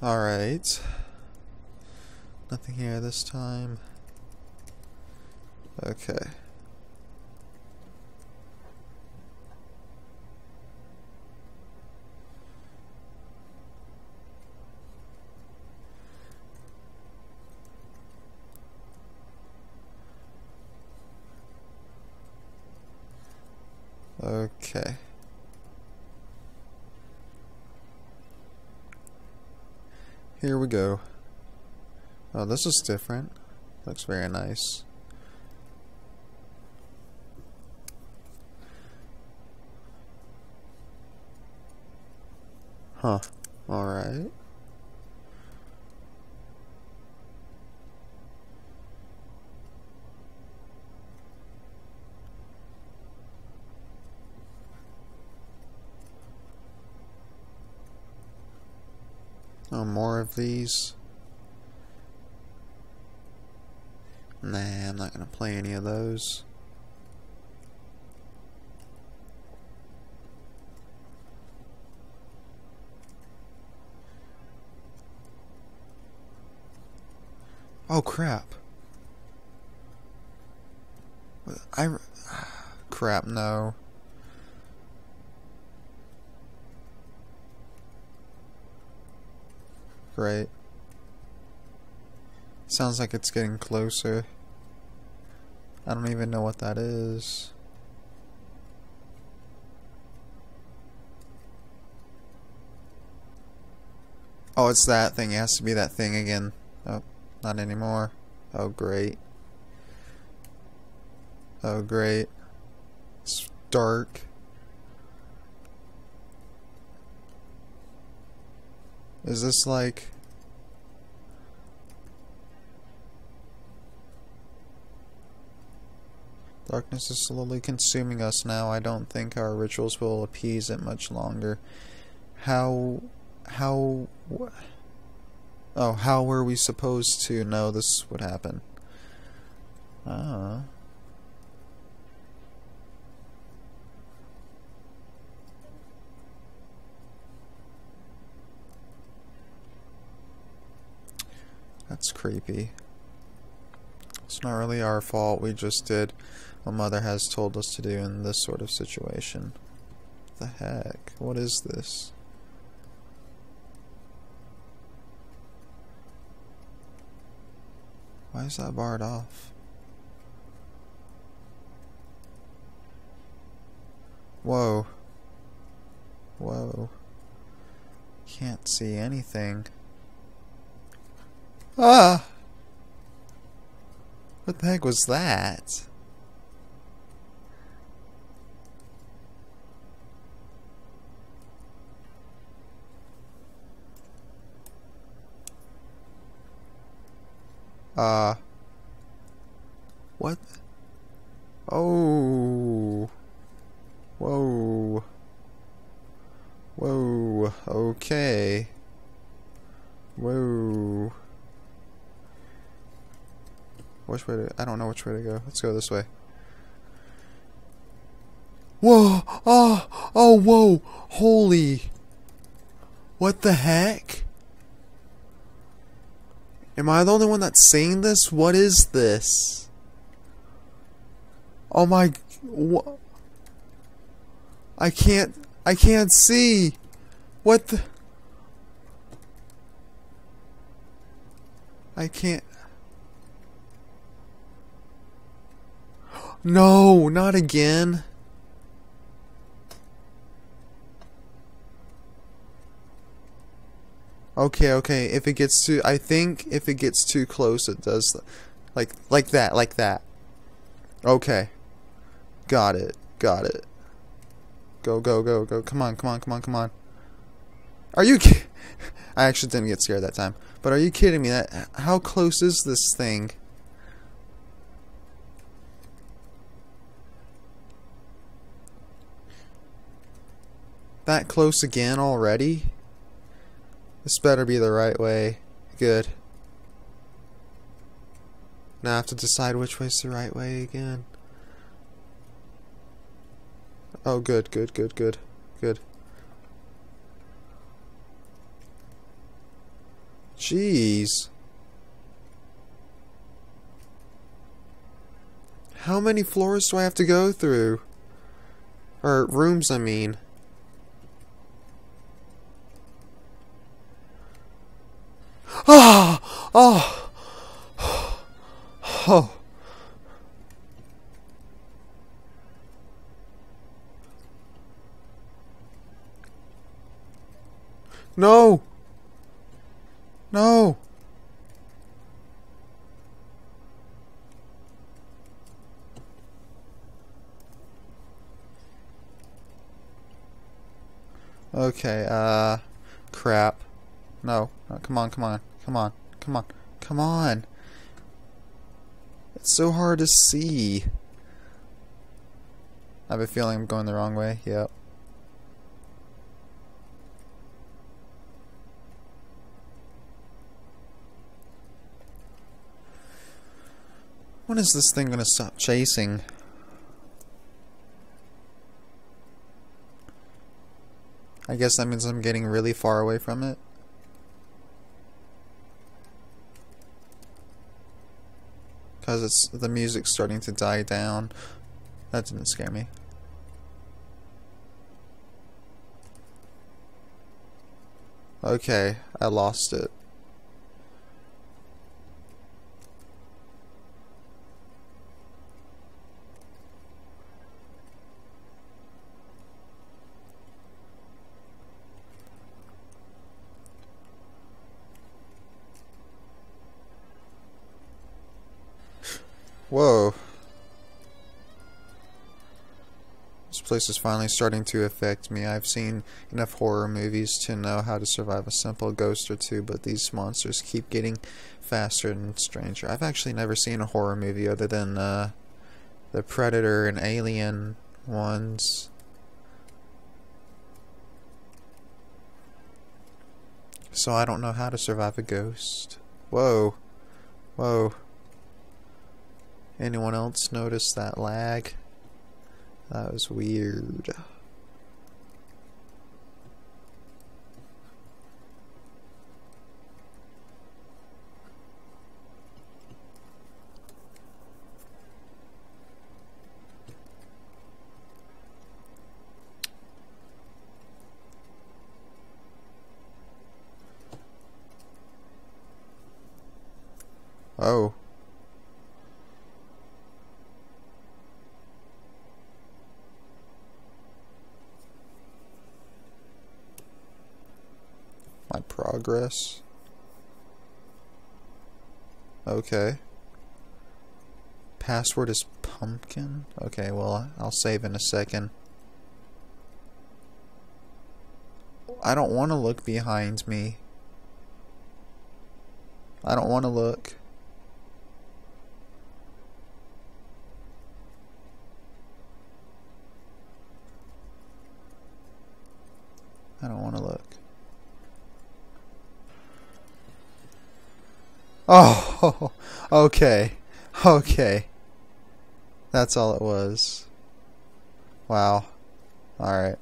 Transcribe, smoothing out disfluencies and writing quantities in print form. Alright. Nothing here this time. Okay. Okay. Here we go. Oh, this is different. Looks very nice. Huh. Alright. Oh, more of these. Nah, I'm not gonna play any of those. Oh crap. Crap, no. Right. Sounds like it's getting closer. I don't even know what that is. Oh, it's that thing. It has to be that thing again. Oh, not anymore. Oh, great. Oh, great. It's dark. Is this like... Darkness is slowly consuming us now. I don't think our rituals will appease it much longer. How were we supposed to know this would happen? That's creepy. It's not really our fault, we just did what Mother has told us to do in this sort of situation. The heck? What is this? Why is that barred off? Whoa. Whoa. Can't see anything. Ah! What the heck was that? What? Oh. Whoa. Whoa. Okay. Whoa. Which way to... I don't know which way to go. Let's go this way. Whoa! Oh! Oh, whoa! Holy! What the heck? Am I the only one that's seeing this? What is this? Oh my... What? I can't see! What the... I can't... No, not again. Okay, if it gets too, I think if it gets too close it does like that. Okay. Got it. Go. Come on. Are you kidding? I actually didn't get scared that time. But are you kidding me? How close is this thing? That close again already? This better be the right way. Good. Now I have to decide which way's the right way again. Oh, good. Jeez. How many floors do I have to go through? Or rooms, I mean. Ah! Oh! Oh! Oh! No! No! Okay, crap. No. No, come on, come on, come on, come on, come on! It's so hard to see. I have a feeling I'm going the wrong way, yep. When is this thing gonna stop chasing? I guess that means I'm getting really far away from it. Because it's the music's starting to die down. That didn't scare me. Okay, I lost it. Whoa. This place is finally starting to affect me. I've seen enough horror movies to know how to survive a simple ghost or two, but these monsters keep getting faster and stranger. I've actually never seen a horror movie other than the Predator and Alien ones. So I don't know how to survive a ghost. Whoa. Whoa. Anyone else notice that lag? That was weird. Oh. My progress. Okay. Password is pumpkin. Okay, well, I'll save in a second. I don't want to look behind me. I don't want to look. I don't want to look. Oh, okay. Okay. That's all it was. Wow. Alright.